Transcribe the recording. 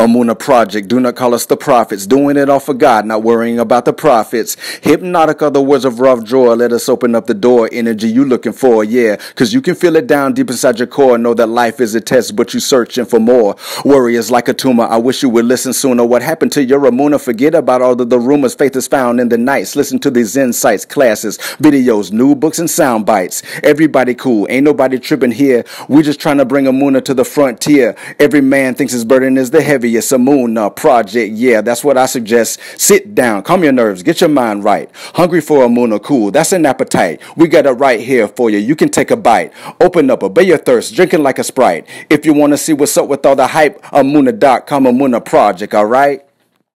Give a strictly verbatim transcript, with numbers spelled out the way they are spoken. Emunah Project. Do not call us the prophets. Doing it all for God, not worrying about the profits. Hypnotic, the words of Rav Dror. Let us open up the door. Energy you looking for, yeah. Because you can feel it down deep inside your core. Know that life is a test, but you searching for more. Worry is like a tumor. I wish you would listen sooner. What happened to your Emunah? Forget about all of the rumors. Faith is found in the nights. Listen to these insights, classes, videos, new books, and sound bites. Everybody cool. Ain't nobody tripping here. We just trying to bring Emunah to the frontier. Every man thinks his burden is the heaviest. It's Emunah Project, yeah, that's what I suggest. Sit down, calm your nerves, get your mind right. Hungry for Emunah, cool, that's an appetite. We got it right here for you, you can take a bite. Open up, obey your thirst, drinking like a Sprite. If you want to see what's up with all the hype, Emunah dot com, Emunah Project, alright?